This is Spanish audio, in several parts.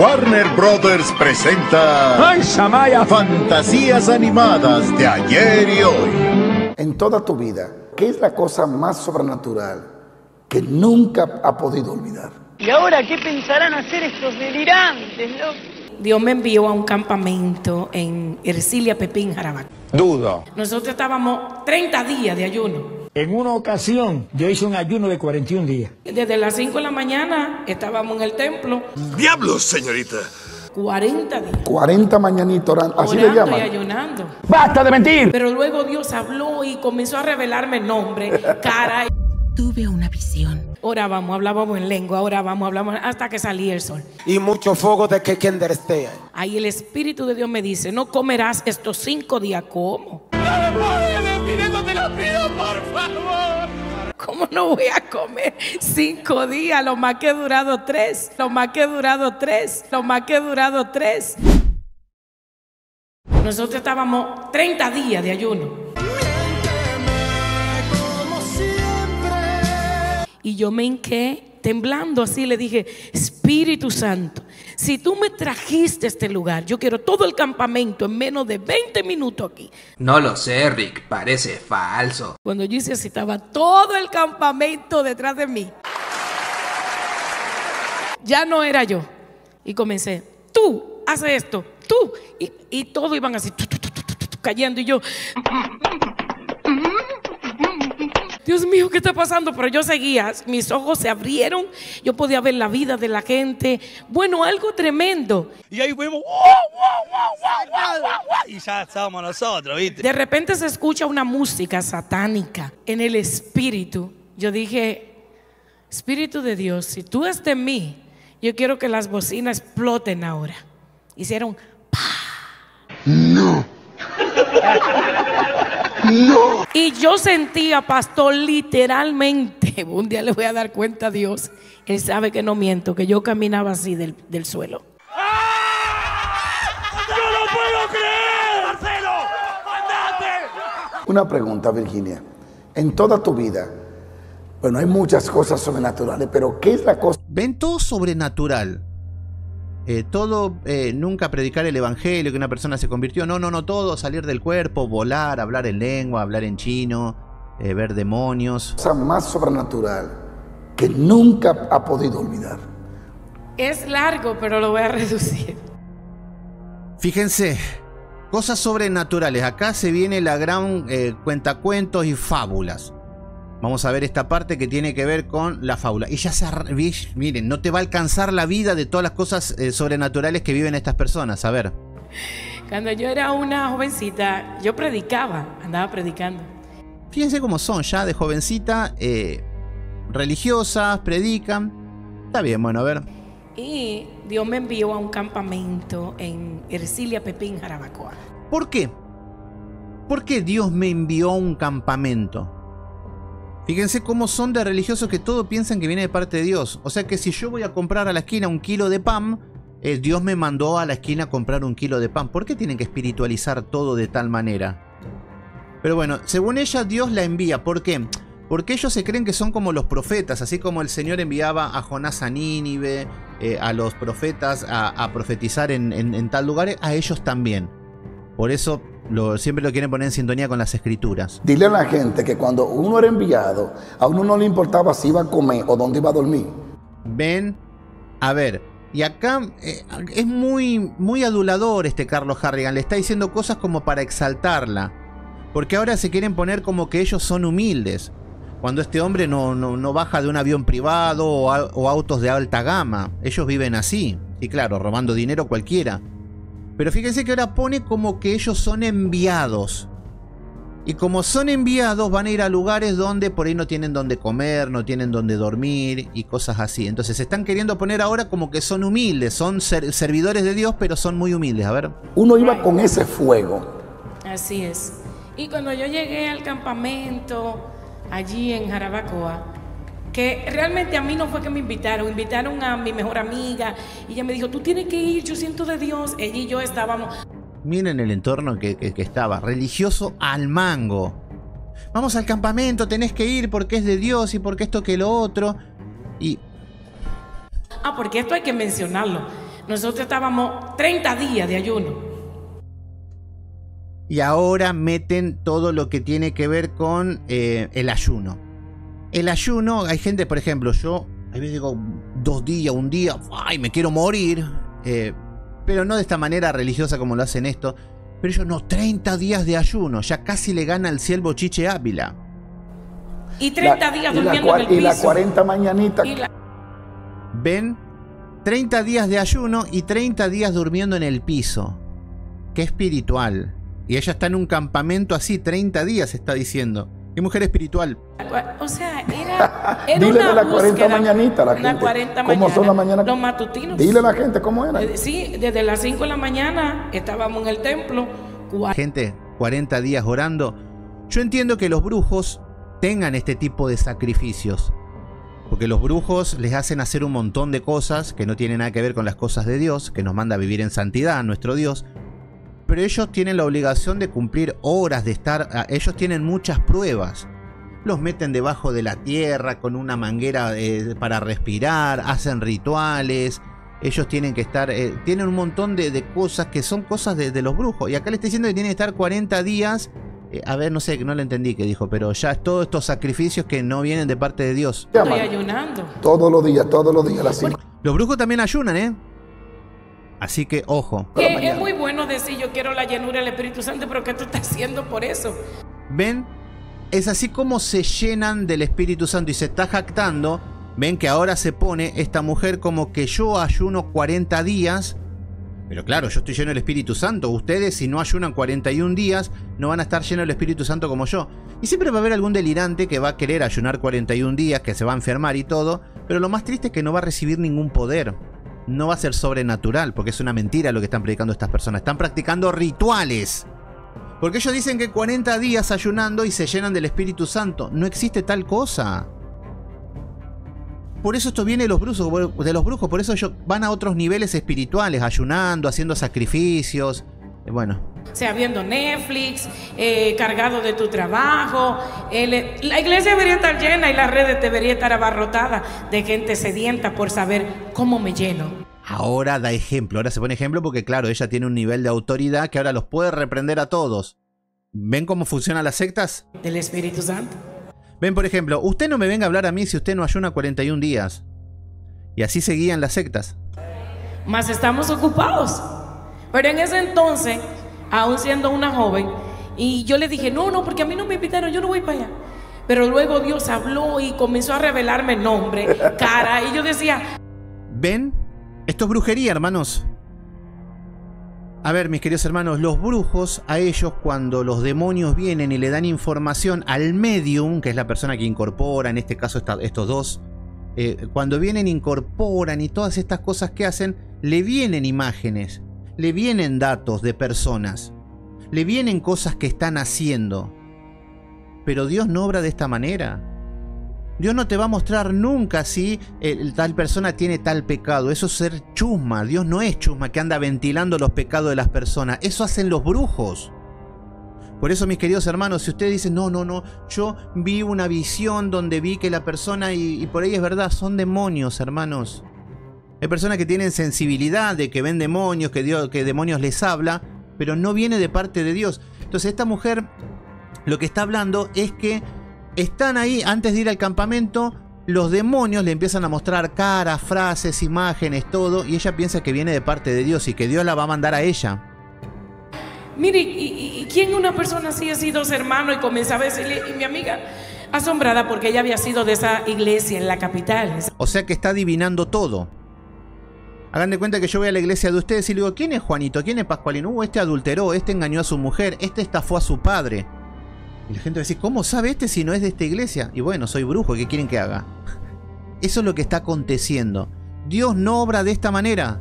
Warner Brothers presenta Fantasías animadas de ayer y hoy. En toda tu vida, ¿qué es la cosa más sobrenatural que nunca ha podido olvidar? ¿Y ahora qué pensarán hacer estos delirantes, no? Dios me envió a un campamento en Hercilia Pepín, Jarabacoa. Dudo. Nosotros estábamos 30 días de ayuno. En una ocasión, yo hice un ayuno de 41 días. Desde las 5 de la mañana estábamos en el templo. ¡Diablos, señorita! 40 días. 40 mañanitos orando. Así le llaman. Y ayunando. ¡Basta de mentir! Pero luego Dios habló y comenzó a revelarme el nombre, cara. Tuve una visión. Orábamos, hablábamos en lengua, orábamos, hablábamos hasta que salía el sol. Y mucho fuego de que quien derestea. Ahí el Espíritu de Dios me dice, no comerás estos 5 días. ¿Cómo? Te lo pido, por favor. ¿Cómo no voy a comer 5 días? Lo más que he durado 3. Lo más que he durado 3. Lo más que he durado 3. Nosotros estábamos 30 días de ayuno. Miénteme como siempre. Y yo me hinqué temblando así, le dije, Espíritu Santo, si tú me trajiste a este lugar, yo quiero todo el campamento en menos de 20 minutos aquí. No lo sé, Rick, parece falso. Cuando yo hice así, estaba todo el campamento detrás de mí. Ya no era yo. Y comencé, tú, hace esto, tú. Y todos iban así, cayendo, y yo... Dios mío, ¿qué está pasando? Pero yo seguía, mis ojos se abrieron, yo podía ver la vida de la gente. Bueno, algo tremendo. Y ahí fuimos, y ya estábamos nosotros, ¿viste? De repente se escucha una música satánica en el espíritu. Yo dije, Espíritu de Dios, si tú estás en mí, yo quiero que las bocinas exploten ahora. Hicieron, ¡pah! ¡No! No. Y yo sentía, pastor, literalmente, un día le voy a dar cuenta a Dios, él sabe que no miento, que yo caminaba así del suelo. ¡Ah! ¡No lo puedo creer, Marcelo! ¡Andate! Una pregunta, Virginia. En toda tu vida, bueno, hay muchas cosas sobrenaturales, pero ¿qué es la cosa? Ven todo sobrenatural. Nunca predicar el evangelio, que una persona se convirtió, no, todo, salir del cuerpo, volar, hablar en lengua, hablar en chino, ver demonios. Cosa más sobrenatural que nunca ha podido olvidar. Es largo, pero lo voy a reducir. Fíjense, cosas sobrenaturales, acá se viene la gran cuentacuentos y fábulas. Vamos a ver esta parte que tiene que ver con la fábula. Y ya se... Miren, no te va a alcanzar la vida de todas las cosas sobrenaturales que viven estas personas. A ver. Cuando yo era una jovencita, yo predicaba, andaba predicando. Fíjense cómo son ya de jovencita, religiosas, predican. Está bien, bueno, a ver. Y Dios me envió a un campamento en Hercilia Pepín, Jarabacoa. ¿Por qué? ¿Por qué Dios me envió a un campamento? Fíjense cómo son de religiosos que todo piensan que viene de parte de Dios. O sea que si yo voy a comprar a la esquina un kilo de pan, Dios me mandó a la esquina a comprar un kilo de pan. ¿Por qué tienen que espiritualizar todo de tal manera? Pero bueno, según ella, Dios la envía. ¿Por qué? Porque ellos se creen que son como los profetas. Así como el Señor enviaba a Jonás a Nínive, a los profetas a profetizar en tal lugar, a ellos también. Por eso... siempre lo quieren poner en sintonía con las escrituras. Dile a la gente que cuando uno era enviado, a uno no le importaba si iba a comer o dónde iba a dormir. Ven, a ver, y acá es muy adulador este Carlos Harrigan. Le está diciendo cosas como para exaltarla, porque ahora se quieren poner como que ellos son humildes, cuando este hombre no baja de un avión privado o autos de alta gama. Ellos viven así, y claro, robando dinero cualquiera. Pero fíjense que ahora pone como que ellos son enviados. Y como son enviados, van a ir a lugares donde por ahí no tienen donde comer, no tienen donde dormir y cosas así. Entonces se están queriendo poner ahora como que son humildes, son servidores de Dios, pero son muy humildes. A ver. Uno iba con ese fuego. Así es. Y cuando yo llegué al campamento, allí en Jarabacoa, que realmente a mí no fue que me invitaron, invitaron a mi mejor amiga y ella me dijo, tú tienes que ir, yo siento de Dios. Ella y yo estábamos. Miren el entorno que estaba, religioso al mango. Vamos al campamento, tenés que ir porque es de Dios y porque esto que lo otro. Y... porque esto hay que mencionarlo. Nosotros estábamos 30 días de ayuno. Y ahora meten todo lo que tiene que ver con el ayuno. El ayuno, hay gente, por ejemplo, yo a veces digo 2 días, 1 día, ay, me quiero morir. Pero no de esta manera religiosa como lo hacen esto. Pero ellos no, 30 días de ayuno, ya casi le gana al ciervo Yiye Ávila. Y 30 días durmiendo en el piso. Y las 40 mañanitas. ¿Ven? 30 días de ayuno y 30 días durmiendo en el piso. Qué espiritual. Y ella está en un campamento así, 30 días, está diciendo. ¡Qué mujer espiritual! O sea, era dile una de las 40 mañanitas, la gente. 40 ¿Cómo mañana, son las mañanas? Los matutinos. Dile a la gente cómo era. Sí, desde las 5 de la mañana estábamos en el templo. Gente, 40 días orando. Yo entiendo que los brujos tengan este tipo de sacrificios. Porque los brujos les hacen hacer un montón de cosas que no tienen nada que ver con las cosas de Dios, que nos manda a vivir en santidad, nuestro Dios. Pero ellos tienen la obligación de cumplir horas, de estar... Ellos tienen muchas pruebas. Los meten debajo de la tierra con una manguera para respirar, hacen rituales. Ellos tienen que estar... tienen un montón de cosas que son cosas de los brujos. Y acá le está diciendo que tienen que estar 40 días... a ver, no sé, no le entendí qué dijo, pero ya es todos estos sacrificios que no vienen de parte de Dios. Estoy ayunando. Todos los días, las 5. Los brujos también ayunan, ¿eh? Así que, ojo. Es muy bueno decir, yo quiero la llenura del Espíritu Santo, pero ¿qué tú estás haciendo por eso? ¿Ven? Es así como se llenan del Espíritu Santo y se está jactando. Ven que ahora se pone esta mujer como que yo ayuno 40 días. Pero claro, yo estoy lleno del Espíritu Santo. Ustedes, si no ayunan 41 días, no van a estar llenos del Espíritu Santo como yo. Y siempre va a haber algún delirante que va a querer ayunar 41 días, que se va a enfermar y todo. Pero lo más triste es que no va a recibir ningún poder. No va a ser sobrenatural, porque es una mentira lo que están predicando estas personas. Están practicando rituales. Porque ellos dicen que 40 días ayunando y se llenan del Espíritu Santo. No existe tal cosa. Por eso esto viene de los brujos, por eso ellos van a otros niveles espirituales, ayunando, haciendo sacrificios, bueno. O sea, viendo Netflix, cargado de tu trabajo, la iglesia debería estar llena y las redes deberían estar abarrotadas de gente sedienta por saber cómo me lleno. Ahora da ejemplo, ahora se pone ejemplo porque claro, ella tiene un nivel de autoridad que ahora los puede reprender a todos. ¿Ven cómo funcionan las sectas? Del Espíritu Santo. Ven, por ejemplo, usted no me venga a hablar a mí si usted no ayuna 41 días. Y así seguían las sectas. Mas estamos ocupados. Pero en ese entonces, aún siendo una joven, y yo le dije, no, porque a mí no me invitaron, yo no voy para allá. Pero luego Dios habló y comenzó a revelarme el nombre, cara, y yo decía... ¿Ven? Esto es brujería, hermanos. A ver, mis queridos hermanos, los brujos, a ellos cuando los demonios vienen y le dan información al medium, que es la persona que incorpora, en este caso estos dos, cuando vienen, incorporan y todas estas cosas que hacen, le vienen imágenes, le vienen datos de personas, le vienen cosas que están haciendo. Pero Dios no obra de esta manera. Dios no te va a mostrar nunca si tal persona tiene tal pecado. Eso es ser chusma. Dios no es chusma que anda ventilando los pecados de las personas. Eso hacen los brujos. Por eso, mis queridos hermanos, si ustedes dicen, no, yo vi una visión donde vi que la persona, y por ahí es verdad, son demonios, hermanos. Hay personas que tienen sensibilidad de que ven demonios, que demonios les habla, pero no viene de parte de Dios. Entonces esta mujer lo que está hablando es que están ahí, antes de ir al campamento, los demonios le empiezan a mostrar caras, frases, imágenes, todo, y ella piensa que viene de parte de Dios y que Dios la va a mandar a ella. Mire, ¿y quién una persona así, así, dos hermanos? Y comenzaba a decirle, y mi amiga, asombrada porque ella había sido de esa iglesia en la capital. O sea que está adivinando todo. Hagan de cuenta que yo voy a la iglesia de ustedes y le digo, ¿quién es Juanito? ¿Quién es Pascualino? Este adulteró, este engañó a su mujer, este estafó a su padre. Y la gente va a decir, ¿cómo sabe este si no es de esta iglesia? Y bueno, soy brujo, ¿qué quieren que haga? Eso es lo que está aconteciendo. Dios no obra de esta manera.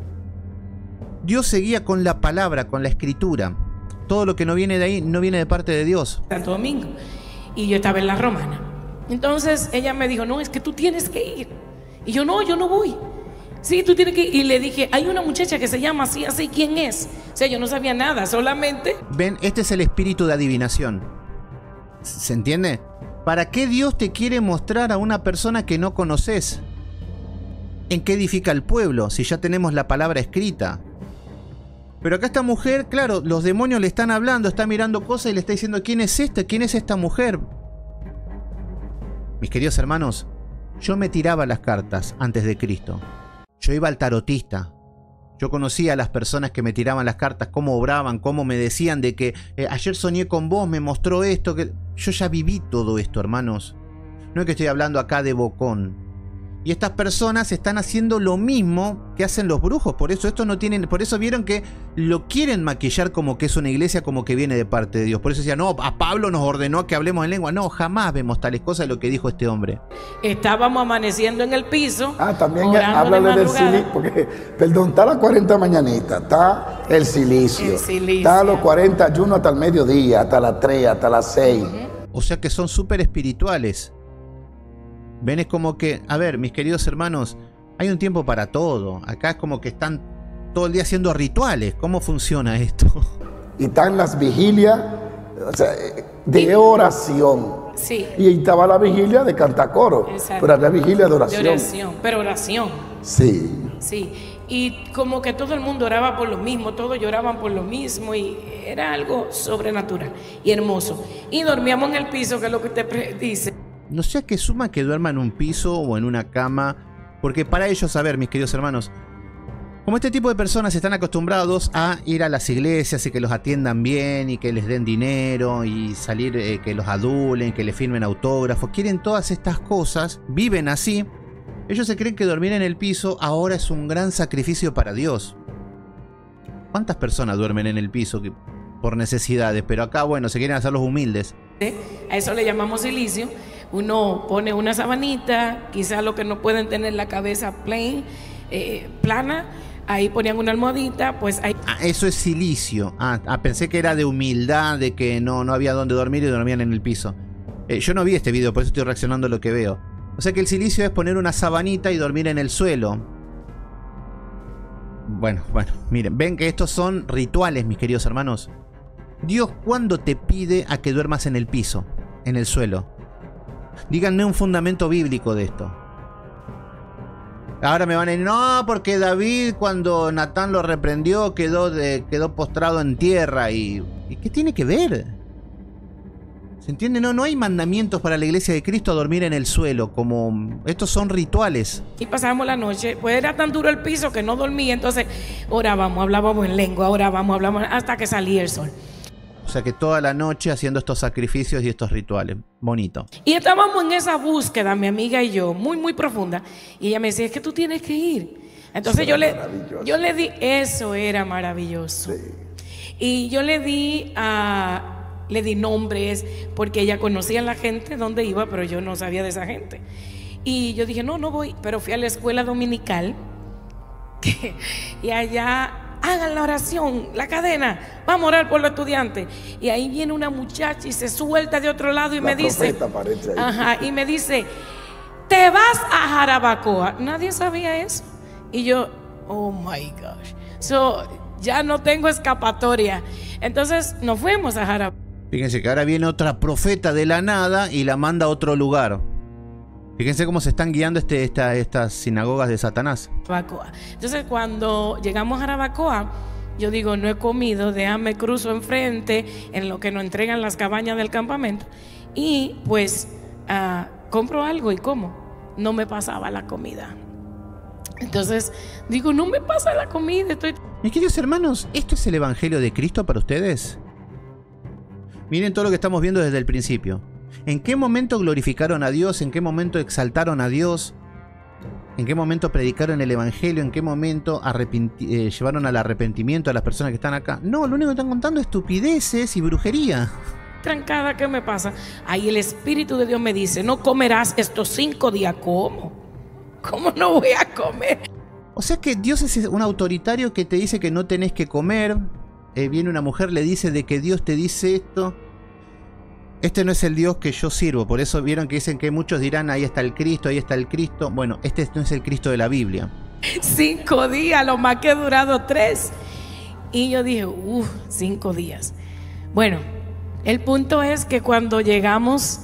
Dios se guía con la palabra, con la escritura. Todo lo que no viene de ahí, no viene de parte de Dios. Santo Domingo, y yo estaba en la Romana. Entonces ella me dijo, no, es que tú tienes que ir. Y yo no voy. Sí, tú tienes que ir. Y le dije, hay una muchacha que se llama así, así, ¿quién es? O sea, yo no sabía nada, solamente... Ven, este es el espíritu de adivinación. ¿Se entiende? ¿Para qué Dios te quiere mostrar a una persona que no conoces? ¿en qué edifica el pueblo si ya tenemos la palabra escrita? Pero acá esta mujer, claro, los demonios le están hablando, está mirando cosas y le está diciendo: ¿quién es este? ¿Quién es esta mujer? Mis queridos hermanos, yo me tiraba las cartas antes de Cristo. Yo iba al tarotista. Yo conocía a las personas que me tiraban las cartas, cómo obraban, cómo me decían de que ayer soñé con vos, me mostró esto. Que... Yo ya viví todo esto, hermanos. No es que estoy hablando acá de bocón. Y estas personas están haciendo lo mismo que hacen los brujos. Por eso esto no tienen. Por eso vieron que lo quieren maquillar como que es una iglesia, como que viene de parte de Dios. Por eso decían: no, a Pablo nos ordenó que hablemos en lengua. No, jamás vemos tales cosas de lo que dijo este hombre. Estábamos amaneciendo en el piso. Ah, también háblale del silicio. Porque, perdón, está las 40 mañanitas, está el silicio. Está los 40 ayunos hasta el mediodía, hasta las 3, hasta las 6. O sea que son súper espirituales. Ven, es como que, a ver, mis queridos hermanos, hay un tiempo para todo. Acá es como que están todo el día haciendo rituales. ¿Cómo funciona esto? Y están las vigilias, o sea, de oración. Sí. Y estaba la vigilia de cantacoro. Exacto. Pero la vigilia de oración. De oración, pero oración. Sí. Sí. Y como que todo el mundo oraba por lo mismo, todos lloraban por lo mismo, y era algo sobrenatural y hermoso. Y dormíamos en el piso, que es lo que usted dice. No sea que suma que duerma en un piso o en una cama, porque para ellos, a ver, mis queridos hermanos, como este tipo de personas están acostumbrados a ir a las iglesias y que los atiendan bien y que les den dinero y salir, que los adulen, que les firmen autógrafos, quieren todas estas cosas, viven así, ellos se creen que dormir en el piso ahora es un gran sacrificio para Dios. ¿Cuántas personas duermen en el piso por necesidades? Pero acá, bueno, se quieren hacer los humildes. A eso le llamamos silicio. Uno pone una sabanita, quizás lo que no pueden tener la cabeza plana, ahí ponían una almohadita, pues ahí... Ah, eso es silicio. Ah, pensé que era de humildad, de que no había dónde dormir y dormían en el piso. Yo no vi este video, por eso estoy reaccionando a lo que veo. O sea que el silicio es poner una sabanita y dormir en el suelo. Bueno, miren, ven que estos son rituales, mis queridos hermanos. Dios, ¿cuándo te pide a que duermas en el piso, en el suelo? Díganme un fundamento bíblico de esto. Ahora me van a decir: no, porque David, cuando Natán lo reprendió, quedó postrado en tierra. ¿Y qué tiene que ver? ¿Se entiende? No hay mandamientos para la iglesia de Cristo a dormir en el suelo. Como estos son rituales. Y pasábamos la noche, pues era tan duro el piso que no dormía. Entonces orábamos, hablábamos en lengua, orábamos, hablábamos, hasta que salía el sol. O sea que toda la noche haciendo estos sacrificios y estos rituales. Bonito. Y estábamos en esa búsqueda, mi amiga y yo, muy, muy profunda. Y ella me decía: es que tú tienes que ir. Entonces yo le di, eso era maravilloso. Sí. Y yo le di nombres, porque ella conocía a la gente donde iba, pero yo no sabía de esa gente. Y yo dije: no voy. Pero fui a la escuela dominical y allá... hagan la oración, la cadena, vamos a orar por los estudiantes. Y ahí viene una muchacha y se suelta de otro lado y me dice: te vas a Jarabacoa. Nadie sabía eso. Y yo: oh my gosh, ya no tengo escapatoria. Entonces nos fuimos a Jarabacoa. Fíjense que ahora viene otra profeta de la nada y la manda a otro lugar. Fíjense cómo se están guiando estas sinagogas de Satanás. Entonces, cuando llegamos a Jarabacoa, yo digo: no he comido, déjame cruzo enfrente en lo que nos entregan las cabañas del campamento. Y pues compro algo y como. No me pasaba la comida. Entonces digo: no me pasa la comida. Mis queridos hermanos, ¿esto es el Evangelio de Cristo para ustedes? Miren todo lo que estamos viendo desde el principio. ¿En qué momento glorificaron a Dios? ¿En qué momento exaltaron a Dios? ¿En qué momento predicaron el Evangelio? ¿En qué momento llevaron al arrepentimiento a las personas que están acá? No, lo único que están contando es estupideces y brujería. Trancada, ¿qué me pasa? Ahí el Espíritu de Dios me dice: no comerás estos 5 días. ¿Cómo? ¿Cómo no voy a comer? O sea que Dios es un autoritario que te dice que no tenés que comer. Viene una mujer, le dice de que Dios te dice esto. Este no es el Dios que yo sirvo. Por eso vieron que dicen que muchos dirán: ahí está el Cristo, ahí está el Cristo. Bueno, este no es el Cristo de la Biblia. 5 días, lo más que he durado 3. Y yo dije: 5 días. Bueno, el punto es que cuando llegamos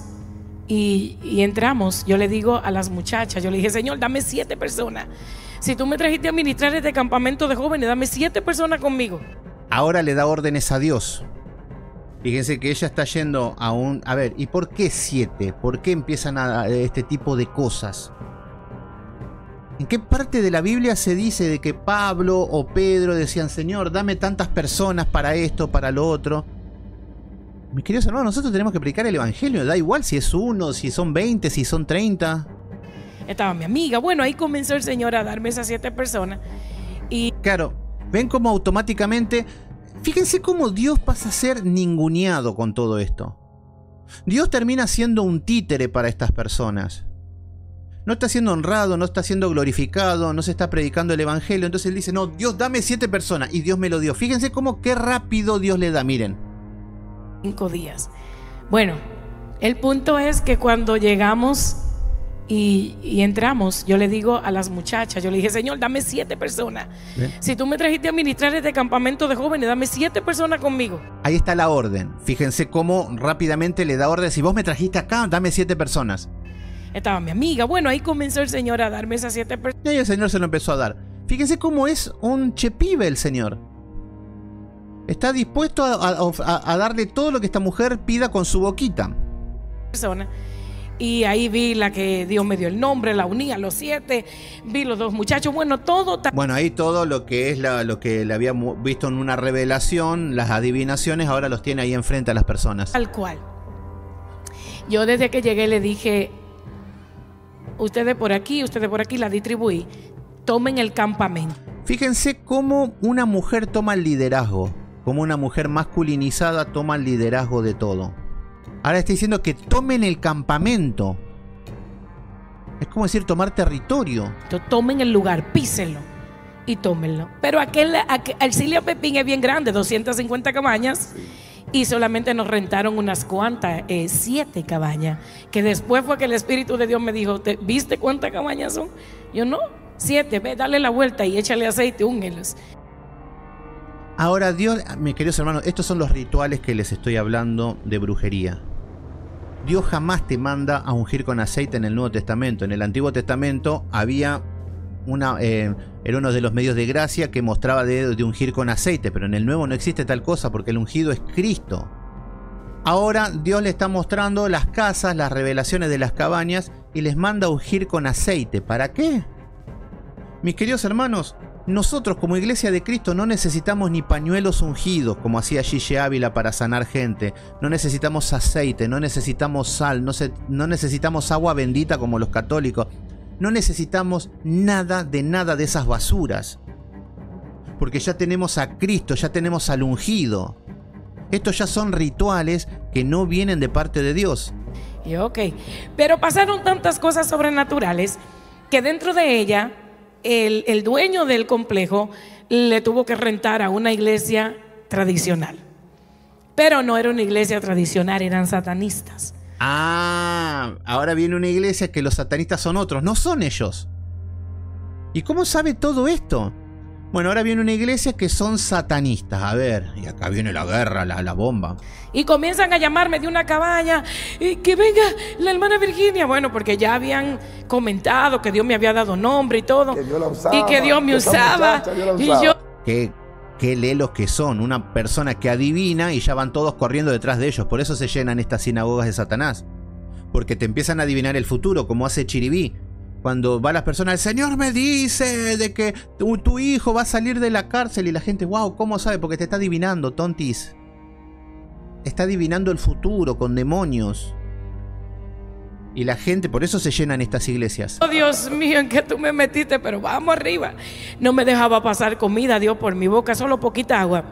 Y entramos, yo le digo a las muchachas, yo le dije, Señor, dame 7 personas. Si tú me trajiste a ministrar este campamento de jóvenes, dame 7 personas conmigo. Ahora le da órdenes a Dios. Fíjense que ella está yendo a un... A ver, ¿y por qué 7? ¿Por qué empiezan a este tipo de cosas? ¿En qué parte de la Biblia se dice de que Pablo o Pedro decían, Señor, dame tantas personas para esto, para lo otro? Mis queridos hermanos, nosotros tenemos que predicar el evangelio. Da igual si es 1, si son 20, si son 30. Estaba mi amiga. Bueno, ahí comenzó el Señor a darme esas 7 personas. Y claro, ven cómo automáticamente... Fíjense cómo Dios pasa a ser ninguneado con todo esto. Dios termina siendo un títere para estas personas. No está siendo honrado, no está siendo glorificado, no se está predicando el evangelio. Entonces él dice, no, Dios, dame 7 personas. Y Dios me lo dio. Fíjense cómo qué rápido Dios le da, miren. 5 días. Bueno, el punto es que cuando llegamos y entramos, yo le digo a las muchachas, yo le dije, Señor, dame 7 personas. ¿Eh? Si tú me trajiste a ministrar este campamento de jóvenes, dame 7 personas conmigo. Ahí está la orden. Fíjense cómo rápidamente le da orden. Si vos me trajiste acá, dame 7 personas. Estaba mi amiga. Bueno, ahí comenzó el Señor a darme esas 7 personas. Y ahí el Señor se lo empezó a dar. Fíjense cómo es un chepibe el Señor. Está dispuesto a darle todo lo que esta mujer pida con su boquita. Persona. Y ahí vi la que Dios me dio el nombre, la uní a los 7, vi los 2 muchachos, bueno, todo. Bueno, ahí todo lo que es lo que le había visto en una revelación, las adivinaciones, ahora los tiene ahí enfrente a las personas. Tal cual. Yo desde que llegué le dije, ustedes por aquí, la distribuí, tomen el campamento. Fíjense cómo una mujer toma el liderazgo. Como una mujer masculinizada toma el liderazgo de todo. Ahora está diciendo que tomen el campamento. Es como decir tomar territorio. Tomen el lugar, písenlo y tómenlo. Pero Hercilia Pepín es bien grande, 250 cabañas. Y solamente nos rentaron unas cuantas, 7 cabañas. Que después fue que el Espíritu de Dios me dijo, ¿viste cuántas cabañas son? Yo no, 7, ve, dale la vuelta y échale aceite, úngelos. Ahora Dios, mis queridos hermanos, estos son los rituales que les estoy hablando de brujería. Dios jamás te manda a ungir con aceite en el Nuevo Testamento. En el Antiguo Testamento había era uno de los medios de gracia que mostraba de ungir con aceite, pero en el Nuevo no existe tal cosa porque el ungido es Cristo. Ahora Dios le está mostrando las casas, las revelaciones de las cabañas y les manda a ungir con aceite. ¿Para qué? Mis queridos hermanos, nosotros como Iglesia de Cristo no necesitamos ni pañuelos ungidos como hacía Yiye Ávila para sanar gente. No necesitamos aceite, no necesitamos sal, no necesitamos agua bendita como los católicos. No necesitamos nada de esas basuras. Porque ya tenemos a Cristo, ya tenemos al ungido. Estos ya son rituales que no vienen de parte de Dios. Y ok, pero pasaron tantas cosas sobrenaturales que dentro de ella... El dueño del complejo le tuvo que rentar a una iglesia tradicional. Pero no era una iglesia tradicional, eran satanistas. Ah, ahora viene una iglesia que los satanistas son otros, no son ellos. ¿Y cómo sabe todo esto? Bueno, ahora viene una iglesia que son satanistas. A ver, y acá viene la guerra, la bomba. Y comienzan a llamarme de una cabaña, que venga la hermana Virginia. Bueno, porque ya habían comentado que Dios me había dado nombre y todo. Que yo la usaba, y que Dios me usaba. Muchacha, yo la usaba. Y yo... Qué lelos que son. Una persona que adivina y ya van todos corriendo detrás de ellos. Por eso se llenan estas sinagogas de Satanás. Porque te empiezan a adivinar el futuro, como hace Chiribí. Cuando van las personas, el Señor me dice de que tu hijo va a salir de la cárcel. Y la gente, wow, ¿cómo sabe? Porque te está adivinando, tontis. Está adivinando el futuro con demonios. Y la gente, por eso se llenan estas iglesias. Oh, Dios mío, ¿en qué tú me metiste? Pero vamos arriba. No me dejaba pasar comida, Dios, por mi boca, solo poquita agua.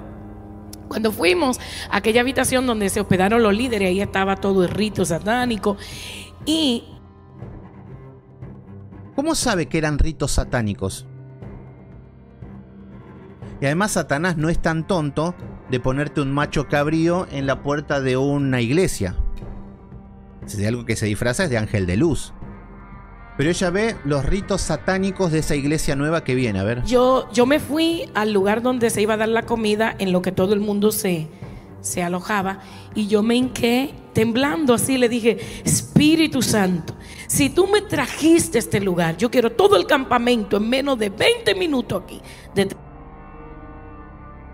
Cuando fuimos a aquella habitación donde se hospedaron los líderes, ahí estaba todo el rito satánico. Y... ¿cómo sabe que eran ritos satánicos? Y además Satanás no es tan tonto de ponerte un macho cabrío en la puerta de una iglesia. Si algo que se disfraza es de ángel de luz. Pero ella ve los ritos satánicos de esa iglesia nueva que viene, a ver. Yo me fui al lugar donde se iba a dar la comida, en lo que todo el mundo se alojaba, y yo me hinqué temblando así le dije: Espíritu Santo, si tú me trajiste a este lugar, yo quiero todo el campamento en menos de 20 minutos aquí.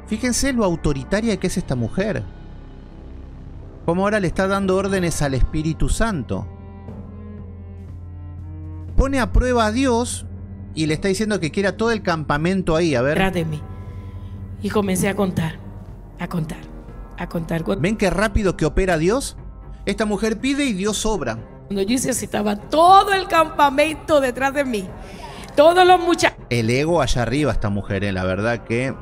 Fíjense lo autoritaria que es esta mujer. Como ahora le está dando órdenes al Espíritu Santo. Pone a prueba a Dios y le está diciendo que quiera todo el campamento ahí. A ver. Detrás de mí. Y comencé a contar, a contar, a contar. ¿Ven qué rápido que opera Dios? Esta mujer pide y Dios obra. Cuando yo hice así, estaba todo el campamento detrás de mí. Todos los muchachos. El ego allá arriba esta mujer, la verdad que...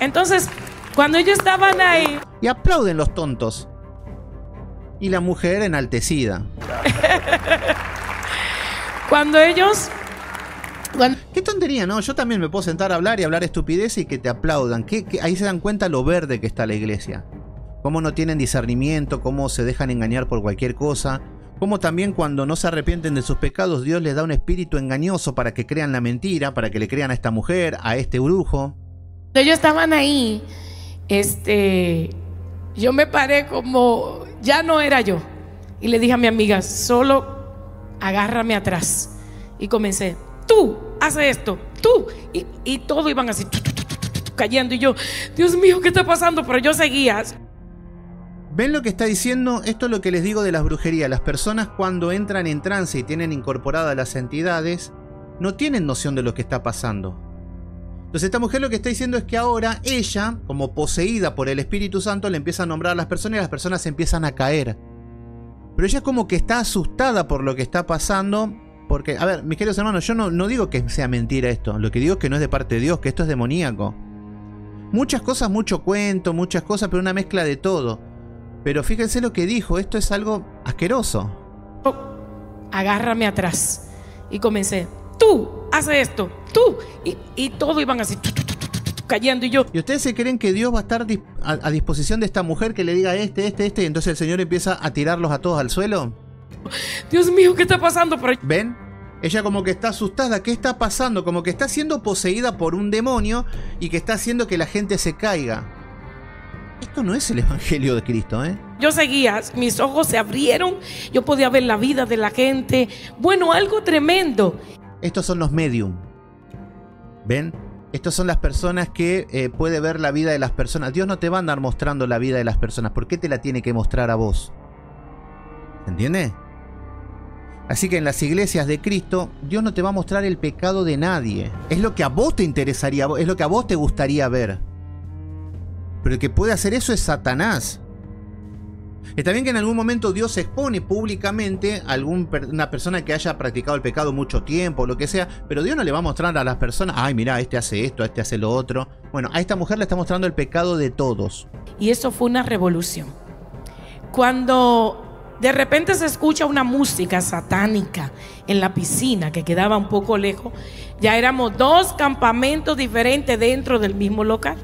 Entonces, cuando ellos estaban ahí... Y aplauden los tontos. Y la mujer enaltecida. Cuando ellos... Qué tontería, ¿no? Yo también me puedo sentar a hablar y hablar estupidez y que te aplaudan. ¿Qué? Ahí se dan cuenta lo verde que está la iglesia. Cómo no tienen discernimiento, cómo se dejan engañar por cualquier cosa. Cómo también cuando no se arrepienten de sus pecados, Dios les da un espíritu engañoso para que crean la mentira, para que le crean a esta mujer, a este brujo. Ellos estaban ahí, yo me paré como, ya no era yo. Y le dije a mi amiga, solo agárrame atrás. Y comencé, tú, haz esto, tú. Y todos iban así, cayendo. Y yo, Dios mío, ¿qué está pasando? Pero yo seguía. ¿Ven lo que está diciendo? Esto es lo que les digo de las brujerías. Las personas cuando entran en trance y tienen incorporadas las entidades, no tienen noción de lo que está pasando. Entonces esta mujer lo que está diciendo es que ahora ella, como poseída por el Espíritu Santo, le empieza a nombrar a las personas y las personas empiezan a caer. Pero ella es como que está asustada por lo que está pasando. Porque, a ver, mis queridos hermanos, yo no digo que sea mentira esto. Lo que digo es que no es de parte de Dios, que esto es demoníaco. Muchas cosas, mucho cuento, muchas cosas, pero una mezcla de todo. Pero fíjense lo que dijo, esto es algo asqueroso. Oh, agárrame atrás. Y comencé, tú, haz esto. Tú. Y todos iban así, cayendo. Y yo. ¿Y ustedes se creen que Dios va a estar a disposición de esta mujer que le diga este? Y entonces el Señor empieza a tirarlos a todos al suelo. Dios mío, ¿qué está pasando por ahí? ¿Ven? Ella como que está asustada. ¿Qué está pasando? Como que está siendo poseída por un demonio y que está haciendo que la gente se caiga. Esto no es el evangelio de Cristo, ¿eh? Yo seguía, mis ojos se abrieron. Yo podía ver la vida de la gente. Bueno, algo tremendo. Estos son los medium. ¿Ven? Estas son las personas que puede ver la vida de las personas. Dios no te va a andar mostrando la vida de las personas. ¿Por qué te la tiene que mostrar a vos? ¿Entiendes? Así que en las iglesias de Cristo, Dios no te va a mostrar el pecado de nadie. Es lo que a vos te interesaría, es lo que a vos te gustaría ver. Pero el que puede hacer eso es Satanás. Está bien que en algún momento Dios expone públicamente a una persona que haya practicado el pecado mucho tiempo, lo que sea, pero Dios no le va a mostrar a las personas, ay, mira, este hace esto, este hace lo otro. Bueno, a esta mujer le está mostrando el pecado de todos. Y eso fue una revolución. Cuando de repente se escucha una música satánica en la piscina que quedaba un poco lejos, ya éramos dos campamentos diferentes dentro del mismo local.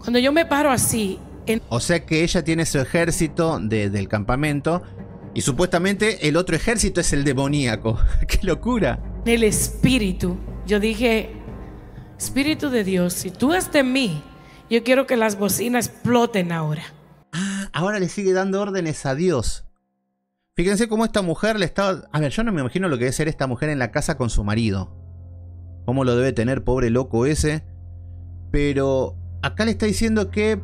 Cuando yo me paro así... O sea que ella tiene su ejército del campamento y supuestamente el otro ejército es el demoníaco. ¡Qué locura! El espíritu. Yo dije, Espíritu de Dios, si tú estás en mí, yo quiero que las bocinas exploten ahora. Ah, ahora le sigue dando órdenes a Dios. Fíjense cómo esta mujer le está... A ver, yo no me imagino lo que debe ser esta mujer en la casa con su marido. Cómo lo debe tener, pobre loco ese. Pero acá le está diciendo que...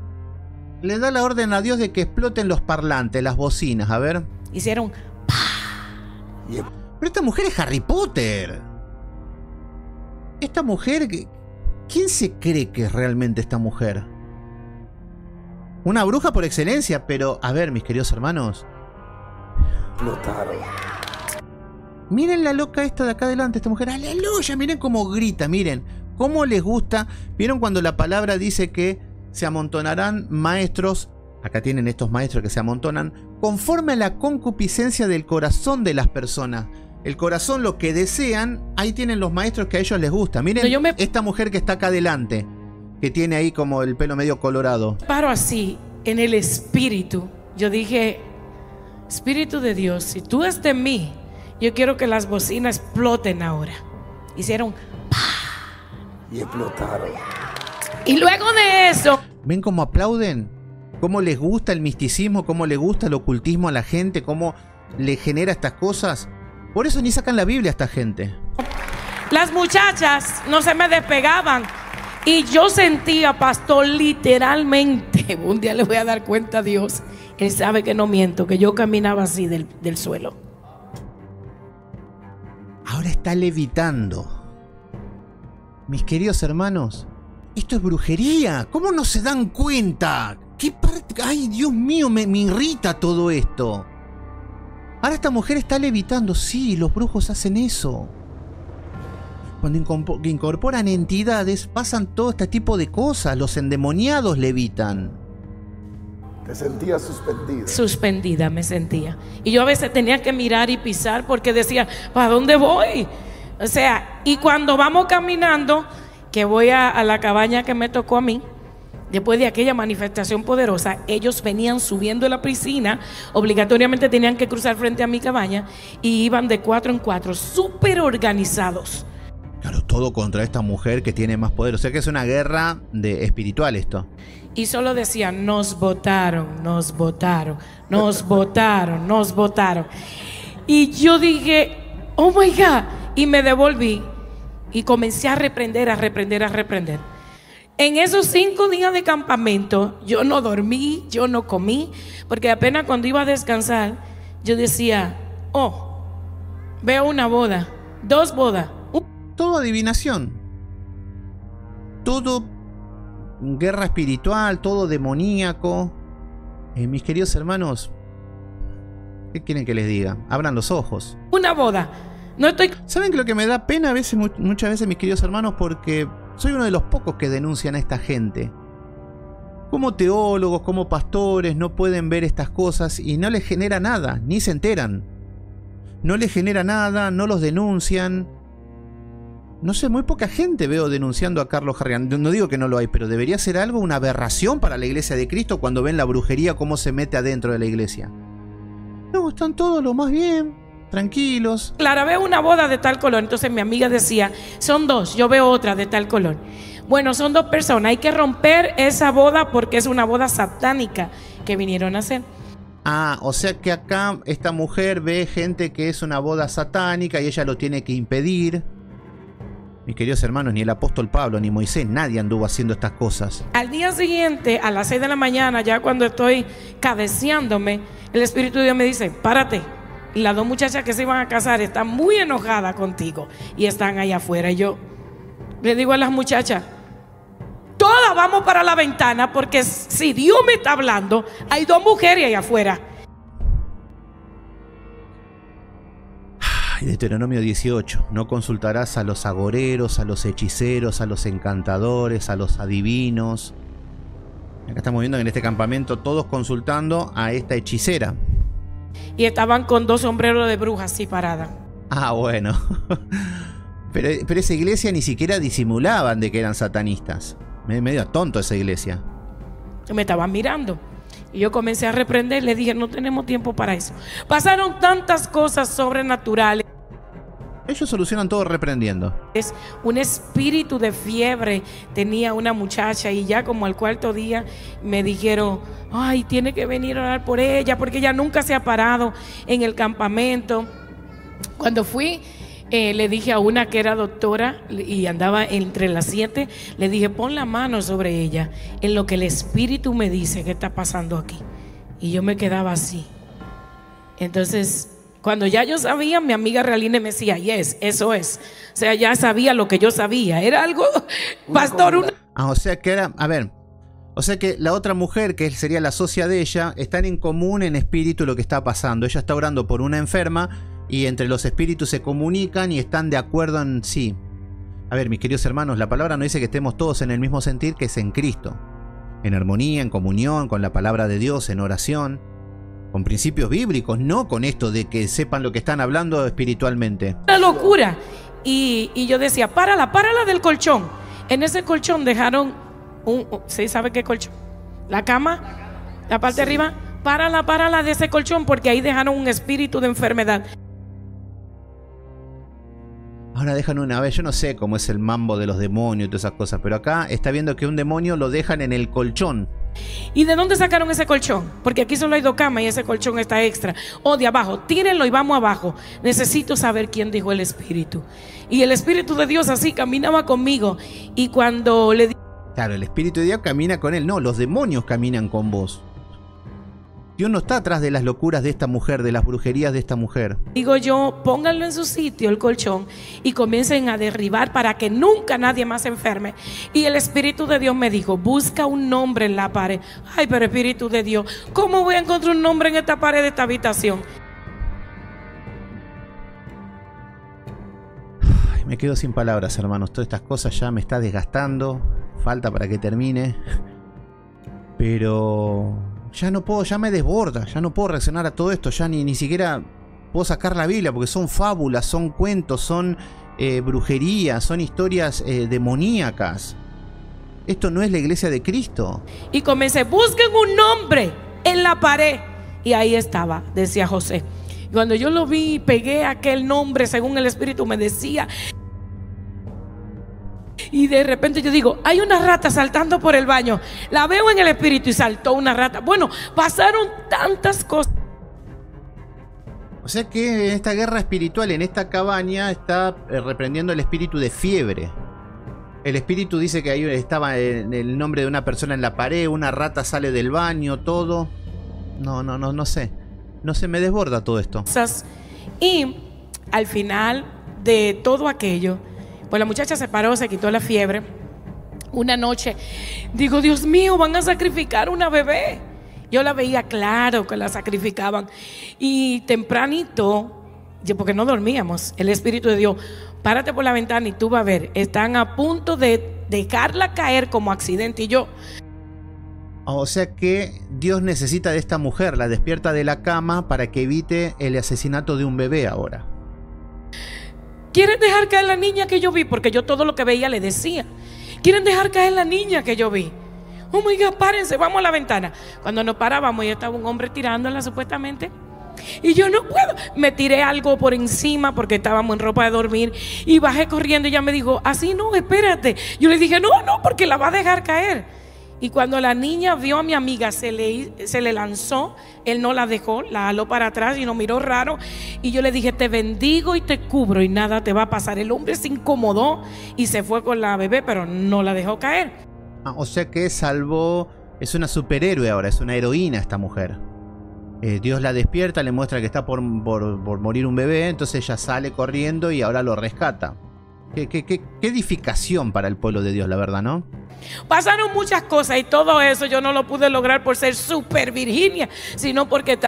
Le da la orden a Dios de que exploten los parlantes, las bocinas, a ver. Hicieron... Pero esta mujer es Harry Potter. Esta mujer... ¿Quién se cree que es realmente esta mujer? Una bruja por excelencia, pero... A ver, mis queridos hermanos. Explotaron. Miren la loca esta de acá adelante, esta mujer. ¡Aleluya! Miren cómo grita, miren. Cómo les gusta. ¿Vieron cuando la palabra dice que... Se amontonarán maestros, acá tienen estos maestros que se amontonan, conforme a la concupiscencia del corazón de las personas. El corazón, lo que desean, ahí tienen los maestros que a ellos les gusta. Miren, esta mujer que está acá adelante, que tiene ahí como el pelo medio colorado. Paro así, en el espíritu. Yo dije, Espíritu de Dios, si tú estás en mí, yo quiero que las bocinas exploten ahora. Hicieron... ¡pah! Y explotaron. Y luego de eso... ¿Ven cómo aplauden? cómo les gusta el misticismo, cómo les gusta el ocultismo a la gente, cómo le genera estas cosas. Por eso ni sacan la Biblia a esta gente. Las muchachas no se me despegaban y yo sentía, pastor, literalmente, un día le voy a dar cuenta a Dios, él sabe que no miento, que yo caminaba así del suelo. Ahora está levitando. Mis queridos hermanos, esto es brujería. ¿Cómo no se dan cuenta? ¿Qué parte? Ay, Dios mío, me irrita todo esto. Ahora esta mujer está levitando. Sí, los brujos hacen eso. Cuando incorporan entidades, pasan todo este tipo de cosas. Los endemoniados levitan. ¿Te sentías suspendida? Suspendida me sentía. Y yo a veces tenía que mirar y pisar porque decía, ¿para dónde voy? O sea, y cuando vamos caminando, que voy a la cabaña que me tocó a mí, después de aquella manifestación poderosa, ellos venían subiendo la piscina, obligatoriamente tenían que cruzar frente a mi cabaña, y iban de 4 en 4, súper organizados. Claro, todo contra esta mujer que tiene más poder, o sea que es una guerra espiritual esto. Y solo decían, nos votaron, nos votaron, nos votaron, nos votaron. Y yo dije, oh my God. Y me devolví y comencé a reprender, a reprender, a reprender. En esos 5 días de campamento yo no dormí, yo no comí, porque apenas cuando iba a descansar yo decía, oh, veo una boda, 2 bodas. Todo adivinación, todo guerra espiritual, todo demoníaco. Mis queridos hermanos, ¿qué quieren que les diga? Abran los ojos. Una boda. No estoy... ¿Saben que lo que me da pena a veces, muchas veces, mis queridos hermanos? Porque soy uno de los pocos que denuncian a esta gente. Como teólogos, como pastores, no pueden ver estas cosas y no les genera nada, ni se enteran. No les genera nada, no los denuncian. No sé, muy poca gente veo denunciando a Carlos Harrigan. No digo que no lo hay, pero debería ser algo, una aberración para la iglesia de Cristo cuando ven la brujería, cómo se mete adentro de la iglesia. No, están todos lo más bien, tranquilos. Clara, veo una boda de tal color. Entonces mi amiga decía, son 2, yo veo otra de tal color. Bueno, son 2 personas, hay que romper esa boda porque es una boda satánica que vinieron a hacer. Ah, o sea que acá esta mujer ve gente que es una boda satánica y ella lo tiene que impedir. Mis queridos hermanos, ni el apóstol Pablo, ni Moisés, nadie anduvo haciendo estas cosas. Al día siguiente, a las 6 de la mañana, ya cuando estoy cabeceándome, el Espíritu de Dios me dice, párate. Las 2 muchachas que se iban a casar están muy enojadas contigo y están ahí afuera. Y yo le digo a las muchachas, todas vamos para la ventana porque si Dios me está hablando, hay 2 mujeres ahí afuera. Ay, Deuteronomio 18, no consultarás a los agoreros, a los hechiceros, a los encantadores, a los adivinos. Acá estamos viendo que en este campamento todos consultando a esta hechicera. Y estaban con 2 sombreros de bruja así paradas. Ah, bueno. Pero esa iglesia ni siquiera disimulaban de que eran satanistas. Medio tonto esa iglesia. Me estaban mirando. Y yo comencé a reprender, le dije, no tenemos tiempo para eso. Pasaron tantas cosas sobrenaturales. Ellos solucionan todo reprendiendo. Es un espíritu de fiebre, tenía una muchacha y ya como al 4.º día me dijeron, ay, tiene que venir a orar por ella porque ella nunca se ha parado en el campamento. Cuando fui, le dije a una que era doctora y andaba entre las 7, le dije, pon la mano sobre ella en lo que el espíritu me dice que está pasando aquí. Y yo me quedaba así. Entonces... cuando ya yo sabía, mi amiga Realine me decía, yes, eso es. O sea, ya sabía lo que yo sabía. Era algo, pastor, una... Ah, o sea que era, a ver, o sea que la otra mujer, que sería la socia de ella, están en común en espíritu lo que está pasando. Ella está orando por una enferma y entre los espíritus se comunican y están de acuerdo en sí. A ver, mis queridos hermanos, la palabra no dice que estemos todos en el mismo sentir, que es en Cristo. En armonía, en comunión, con la palabra de Dios, en oración, con principios bíblicos, no con esto de que sepan lo que están hablando espiritualmente. Una locura. Y yo decía, párala del colchón. En ese colchón dejaron un... ¿Sí sabe qué colchón? La cama, la parte de arriba. Párala de ese colchón porque ahí dejaron un espíritu de enfermedad. Ahora dejan una vez, yo no sé cómo es el mambo de los demonios y todas esas cosas, pero acá está viendo que un demonio lo dejan en el colchón. ¿Y de dónde sacaron ese colchón? Porque aquí solo hay dos camas y ese colchón está extra. O de abajo, tírenlo y vamos abajo. Necesito saber quién dijo el Espíritu. Y el Espíritu de Dios así caminaba conmigo. Y cuando le di... Claro, el Espíritu de Dios camina con él. No, los demonios caminan con vos. Dios no está atrás de las locuras de esta mujer, de las brujerías de esta mujer. Digo yo, pónganlo en su sitio el colchón y comiencen a derribar para que nunca nadie más se enferme. Y el Espíritu de Dios me dijo, busca un nombre en la pared. Ay, pero Espíritu de Dios, ¿cómo voy a encontrar un nombre en esta pared de esta habitación? Ay, me quedo sin palabras, hermanos. Todas estas cosas ya me está desgastando. Falta para que termine. Pero... ya no puedo, ya me desborda, ya no puedo reaccionar a todo esto, ya ni siquiera puedo sacar la Biblia, porque son fábulas, son cuentos, son brujerías, son historias demoníacas. Esto no es la iglesia de Cristo. Y comencé, busquen un nombre en la pared. Y ahí estaba, decía José. Y cuando yo lo vi, pegué aquel nombre, según el Espíritu me decía. Y de repente yo digo, hay una rata saltando por el baño. La veo en el Espíritu y saltó una rata. Bueno, pasaron tantas cosas. O sea que en esta guerra espiritual, en esta cabaña, está reprendiendo el espíritu de fiebre. El espíritu dice que ahí estaba el nombre de una persona en la pared, una rata sale del baño, todo. No sé. No se me desborda todo esto. Y al final de todo aquello... pues la muchacha se paró, se quitó la fiebre. Una noche digo, Dios mío, van a sacrificar una bebé. Yo la veía, claro que la sacrificaban. Y tempranito, porque no dormíamos, el Espíritu de Dios, párate por la ventana y tú vas a ver, están a punto de dejarla caer como accidente. Y yo... o sea que Dios necesita de esta mujer, la despierta de la cama para que evite el asesinato de un bebé ahora. ¿Quieren dejar caer la niña que yo vi? Porque yo todo lo que veía le decía. ¿Quieren dejar caer la niña que yo vi? Oh my God, párense, vamos a la ventana. Cuando nos parábamos, ya estaba un hombre tirándola supuestamente. Y yo no puedo. Me tiré algo por encima porque estábamos en ropa de dormir. Y bajé corriendo y ella me dijo, así no, espérate. Yo le dije, no, porque la va a dejar caer. Y cuando la niña vio a mi amiga, se le lanzó. Él no la dejó, la jaló para atrás y nos miró raro. Y yo le dije, te bendigo y te cubro y nada te va a pasar. El hombre se incomodó y se fue con la bebé, pero no la dejó caer. Ah, o sea que salvó, es una superhéroe ahora, es una heroína esta mujer. Dios la despierta, le muestra que está por morir un bebé, entonces ella sale corriendo y ahora lo rescata. Qué edificación para el pueblo de Dios, la verdad, ¿no? Pasaron muchas cosas y todo eso yo no lo pude lograr por ser super Virginia, sino porque...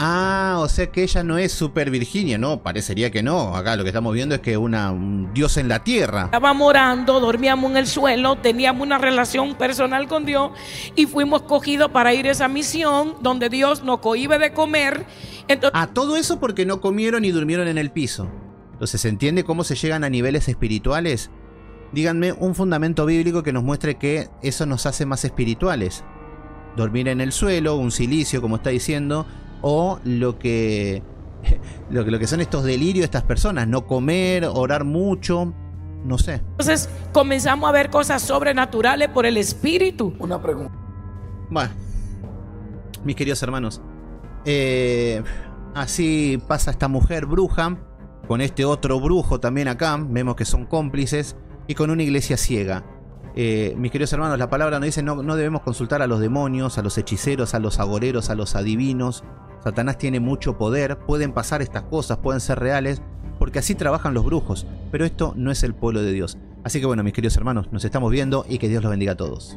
Ah, o sea que ella no es super Virginia, no, parecería que no. Acá lo que estamos viendo es que un Dios en la tierra. Estábamos orando, dormíamos en el suelo, teníamos una relación personal con Dios y fuimos cogidos para ir a esa misión donde Dios nos cohíbe de comer. Entonces... ah, todo eso porque no comieron y durmieron en el piso. Entonces, ¿se entiende cómo se llegan a niveles espirituales? Díganme un fundamento bíblico que nos muestre que eso nos hace más espirituales. Dormir en el suelo, un cilicio, como está diciendo, o lo que son estos delirios de estas personas, no comer, orar mucho, no sé. Entonces comenzamos a ver cosas sobrenaturales por el espíritu. Una pregunta. Bueno, mis queridos hermanos, así pasa esta mujer bruja, con este otro brujo también acá, vemos que son cómplices. Y con una iglesia ciega. Mis queridos hermanos, la palabra nos dice no debemos consultar a los demonios, a los hechiceros, a los agoreros, a los adivinos. Satanás tiene mucho poder. Pueden pasar estas cosas, pueden ser reales, porque así trabajan los brujos. Pero esto no es el pueblo de Dios. Así que bueno, mis queridos hermanos, nos estamos viendo y que Dios los bendiga a todos.